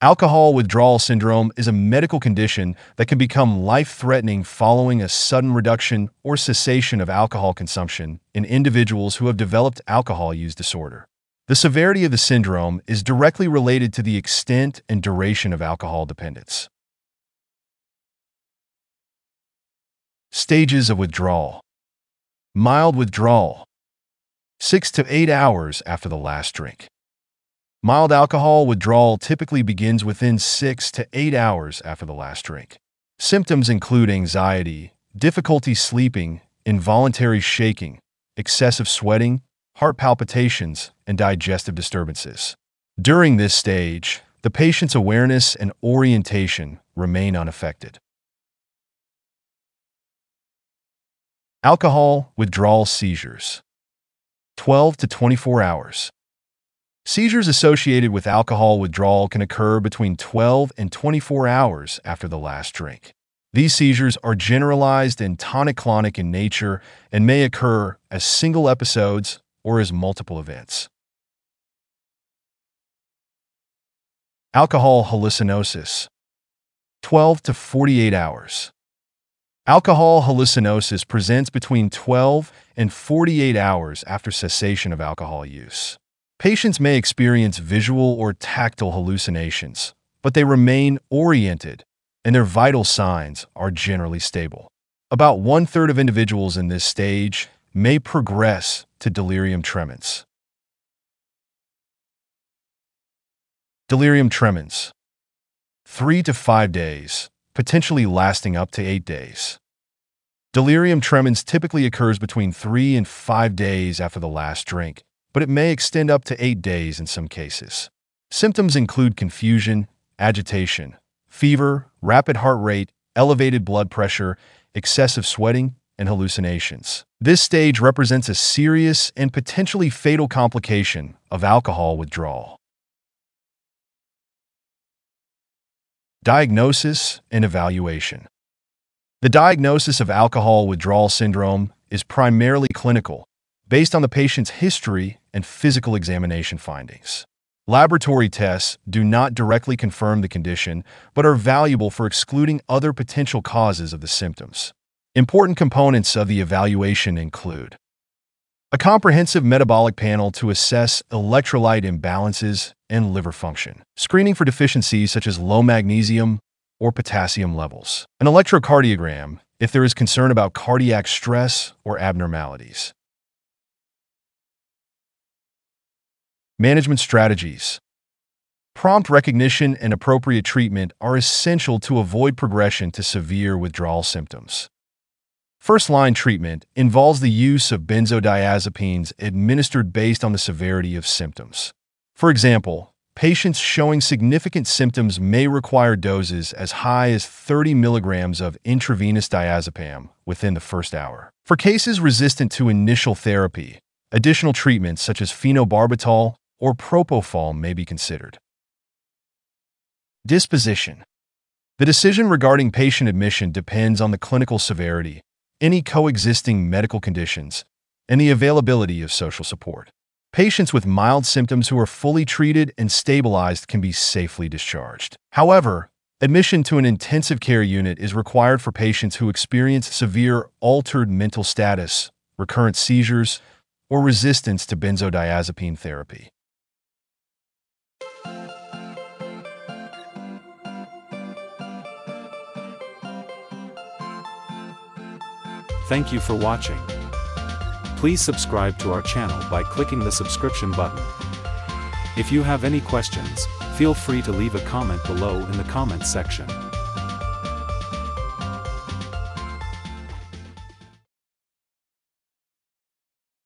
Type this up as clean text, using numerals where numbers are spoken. Alcohol withdrawal syndrome is a medical condition that can become life-threatening following a sudden reduction or cessation of alcohol consumption in individuals who have developed alcohol use disorder. The severity of the syndrome is directly related to the extent and duration of alcohol dependence. Stages of withdrawal. Mild withdrawal. 6 to 8 hours after the last drink. Mild alcohol withdrawal typically begins within 6 to 8 hours after the last drink. Symptoms include anxiety, difficulty sleeping, involuntary shaking, excessive sweating, heart palpitations, and digestive disturbances. During this stage, the patient's awareness and orientation remain unaffected. Alcohol withdrawal seizures. 12 to 24 hours. Seizures associated with alcohol withdrawal can occur between 12 and 24 hours after the last drink. These seizures are generalized and tonic-clonic in nature and may occur as single episodes or as multiple events. Alcohol hallucinosis. 12 to 48 hours. Alcohol hallucinosis presents between 12 and 48 hours after cessation of alcohol use. Patients may experience visual or tactile hallucinations, but they remain oriented, and their vital signs are generally stable. About one-third of individuals in this stage may progress to delirium tremens. Delirium tremens. 3 to 5 days, potentially lasting up to 8 days. Delirium tremens typically occurs between 3 and 5 days after the last drink, but it may extend up to 8 days in some cases. Symptoms include confusion, agitation, fever, rapid heart rate, elevated blood pressure, excessive sweating, and hallucinations. This stage represents a serious and potentially fatal complication of alcohol withdrawal. Diagnosis and evaluation. The diagnosis of alcohol withdrawal syndrome is primarily clinical, based on the patient's history and physical examination findings. Laboratory tests do not directly confirm the condition, but are valuable for excluding other potential causes of the symptoms. Important components of the evaluation include a comprehensive metabolic panel to assess electrolyte imbalances and liver function, screening for deficiencies such as low magnesium or potassium levels, an electrocardiogram if there is concern about cardiac stress or abnormalities. Management strategies. Prompt recognition and appropriate treatment are essential to avoid progression to severe withdrawal symptoms. First-line treatment involves the use of benzodiazepines administered based on the severity of symptoms. For example, patients showing significant symptoms may require doses as high as 30 milligrams of intravenous diazepam within the first hour. For cases resistant to initial therapy, additional treatments such as phenobarbital or Propofol may be considered. Disposition. The decision regarding patient admission depends on the clinical severity, any coexisting medical conditions, and the availability of social support. Patients with mild symptoms who are fully treated and stabilized can be safely discharged. However, admission to an intensive care unit is required for patients who experience severe altered mental status, recurrent seizures, or resistance to benzodiazepine therapy. Thank you for watching. Please subscribe to our channel by clicking the subscription button. If you have any questions, feel free to leave a comment below in the comment section.